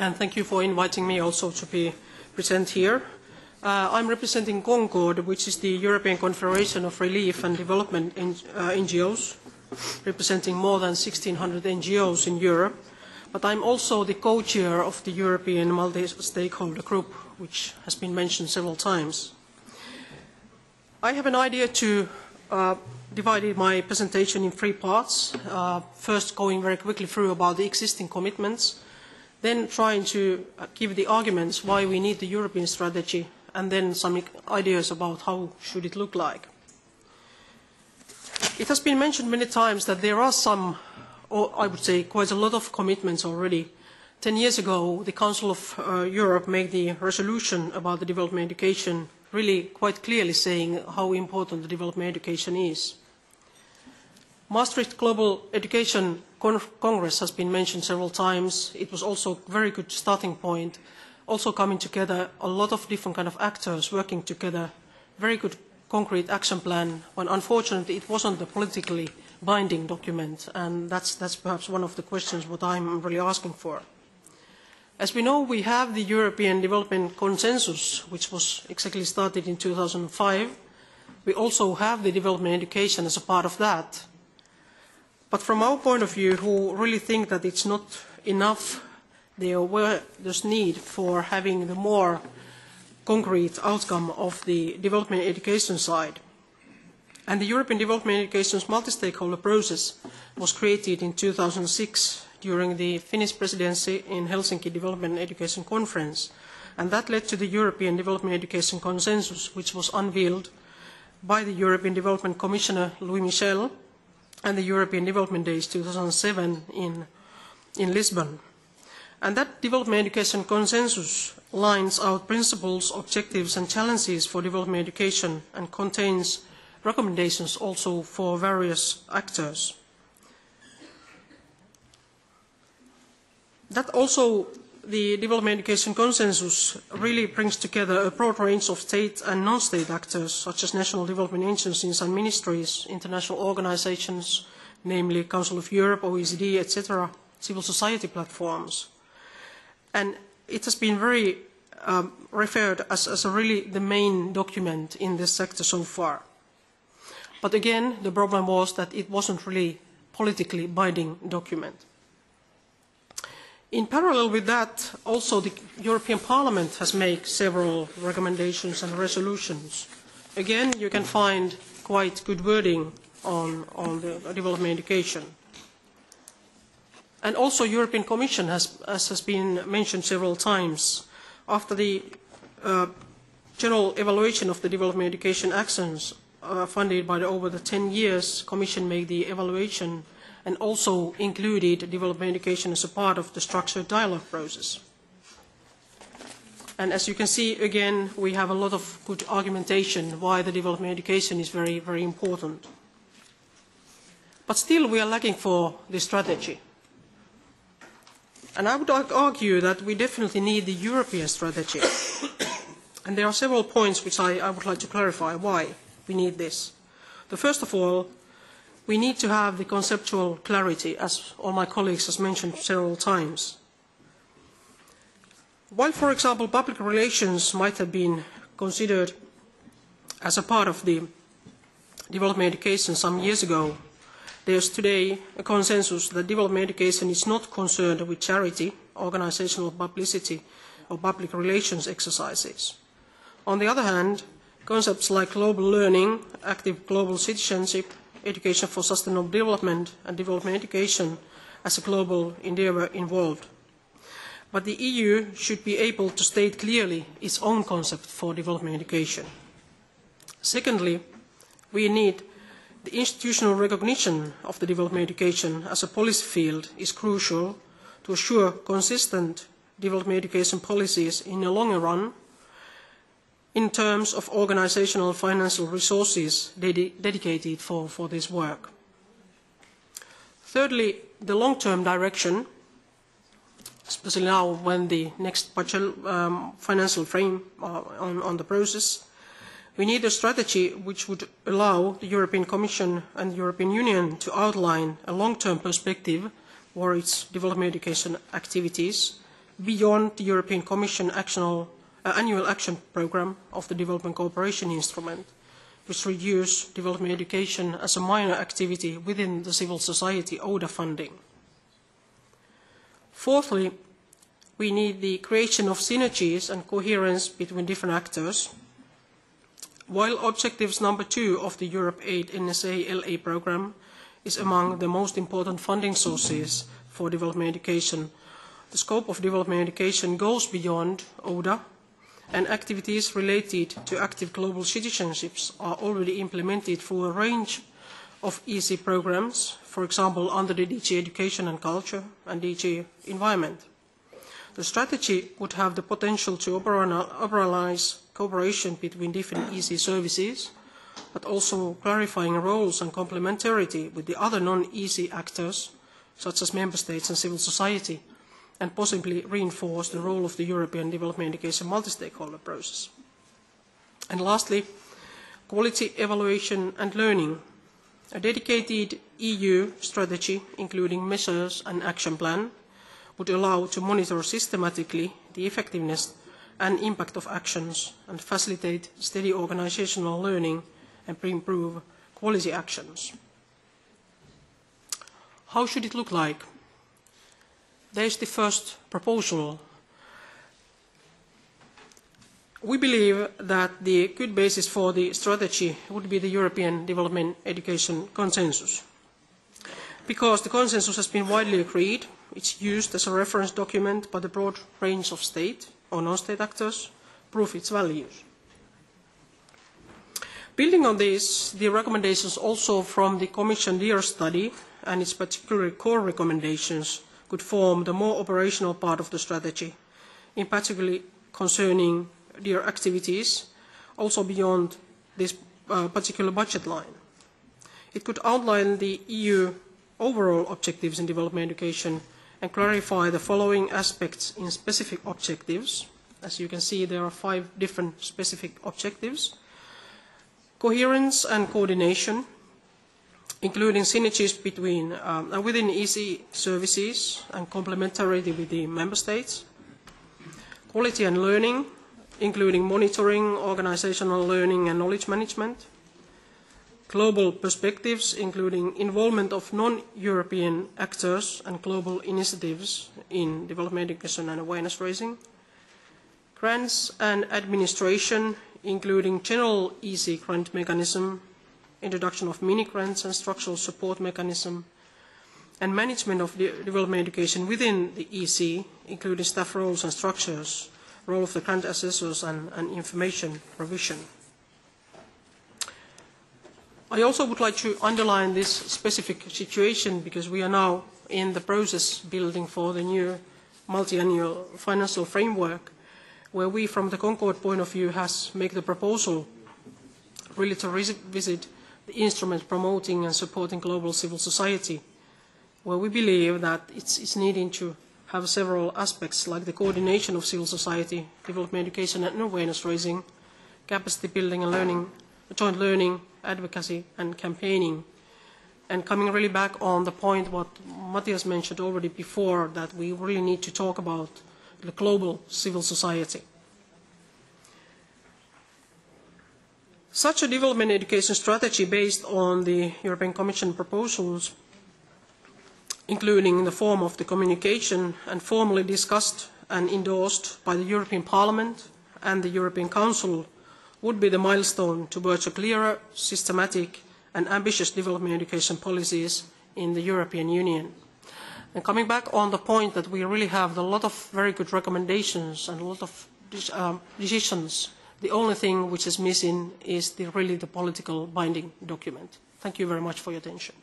and thank you for inviting me also to be present here. I'm representing CONCORD, which is the European Confederation of Relief and Development NGOs, representing more than 1,600 NGOs in Europe. But I'm also the co-chair of the European Multi-Stakeholder Group, which has been mentioned several times. I have an idea to divide my presentation in three parts. First, going very quickly through about the existing commitments, then trying to give the arguments why we need the European strategy, and then some ideas about how should it look like. It has been mentioned many times that there are some, or I would say quite a lot of commitments already. 10 years ago, the Council of Europe made the resolution about the development education, really quite clearly saying how important the development education is. Maastricht Global Education Congress has been mentioned several times. It was also a very good starting point, also coming together a lot of different kind of actors working together, very good concrete action plan, but unfortunately it wasn't a politically binding document, and that's perhaps one of the questions what I'm really asking for. As we know, we have the European Development Consensus, which was exactly started in 2005. We also have the development education as a part of that. But from our point of view, who really think that it's not enough, there was this need for having the more concrete outcome of the development education side. And the European Development Education's multi-stakeholder process was created in 2006 during the Finnish presidency in Helsinki Development Education Conference, and that led to the European Development Education Consensus, which was unveiled by the European Development Commissioner Louis Michel and the European Development Days 2007 in Lisbon. And that Development Education Consensus lines out principles, objectives and challenges for development education and contains recommendations also for various actors. That also, the Development Education Consensus really brings together a broad range of state and non-state actors, such as national development agencies and ministries, international organizations, namely Council of Europe, OECD, etc., civil society platforms. And it has been very referred as really the main document in this sector so far. But again, the problem was that it wasn't really a politically binding document. In parallel with that, also the European Parliament has made several recommendations and resolutions. Again, you can find quite good wording on the development education. And also European Commission has, as has been mentioned several times, after the general evaluation of the development education actions, funded by over the 10 years, Commission made the evaluation and also included development education as a part of the structured dialogue process. And as you can see, again, we have a lot of good argumentation why the development education is very, very important. But still, we are lacking for the strategy. And I would argue that we definitely need the European strategy. And there are several points which I would like to clarify why we need this. The first of all, we need to have the conceptual clarity, as all my colleagues have mentioned several times. While, for example, public relations might have been considered as a part of the development education some years ago, there is today a consensus that development education is not concerned with charity, organizational publicity, or public relations exercises. On the other hand, concepts like global learning, active global citizenship, education for sustainable development and development education as a global endeavour involved. But the EU should be able to state clearly its own concept for development education. Secondly, we need the institutional recognition of the development education as a policy field is crucial to assure consistent development education policies in the longer run, in terms of organizational and financial resources dedicated for this work. Thirdly, the long-term direction, especially now when the next financial frame on the process, we need a strategy which would allow the European Commission and the European Union to outline a long-term perspective for its development education activities, beyond the European Commission Annual Action Programme of the Development Cooperation Instrument, which reviews development education as a minor activity within the civil society ODA funding. Fourthly, we need the creation of synergies and coherence between different actors. While objectives number 2 of the Europe Aid NSALA programme is among the most important funding sources for development education, the scope of development education goes beyond ODA, and activities related to active global citizenships are already implemented through a range of EC programmes, for example under the DG Education and Culture and DG Environment. The strategy would have the potential to operationalise cooperation between different EC services, but also clarifying roles and complementarity with the other non-EC actors, such as member states and civil society, and possibly reinforce the role of the European Development Education multi-stakeholder process. And lastly, quality evaluation and learning. A dedicated EU strategy, including measures and action plan, would allow to monitor systematically the effectiveness and impact of actions and facilitate steady organizational learning and improve quality actions. How should it look like? There is the first proposal. We believe that the good basis for the strategy would be the European Development Education Consensus. Because the consensus has been widely agreed, it's used as a reference document by the broad range of state or non-state actors, prove its values. Building on this, the recommendations also from the Commission DEAR study and its particular core recommendations could form the more operational part of the strategy, in particular concerning DEAR activities, also beyond this particular budget line. It could outline the EU overall objectives in development education and clarify the following aspects in specific objectives. As you can see, there are 5 different specific objectives. Coherence and coordination, including synergies between within EC services and complementarity with the member states. Quality and learning, including monitoring, organizational learning and knowledge management. Global perspectives, including involvement of non-European actors and global initiatives in development education and awareness raising. Grants and administration, including general EC grant mechanism, introduction of mini-grants and structural support mechanism, and management of development education within the EC, including staff roles and structures, role of the grant assessors and information provision. I also would like to underline this specific situation because we are now in the process building for the new multi-annual financial framework, where we from the Concord point of view has made the proposal really to revisit the instrument promoting and supporting global civil society, where we believe that it's needing to have several aspects like the coordination of civil society, development education and awareness raising, capacity building and learning, joint learning, advocacy and campaigning. And coming really back on the point what Matthias mentioned already before, that we really need to talk about the global civil society. Such a development education strategy based on the European Commission proposals, including in the form of the communication and formally discussed and endorsed by the European Parliament and the European Council, would be the milestone towards a clearer, systematic and ambitious development education policies in the European Union. And coming back on the point that we really have a lot of very good recommendations and a lot of decisions. The only thing which is missing is really the political binding document. Thank you very much for your attention.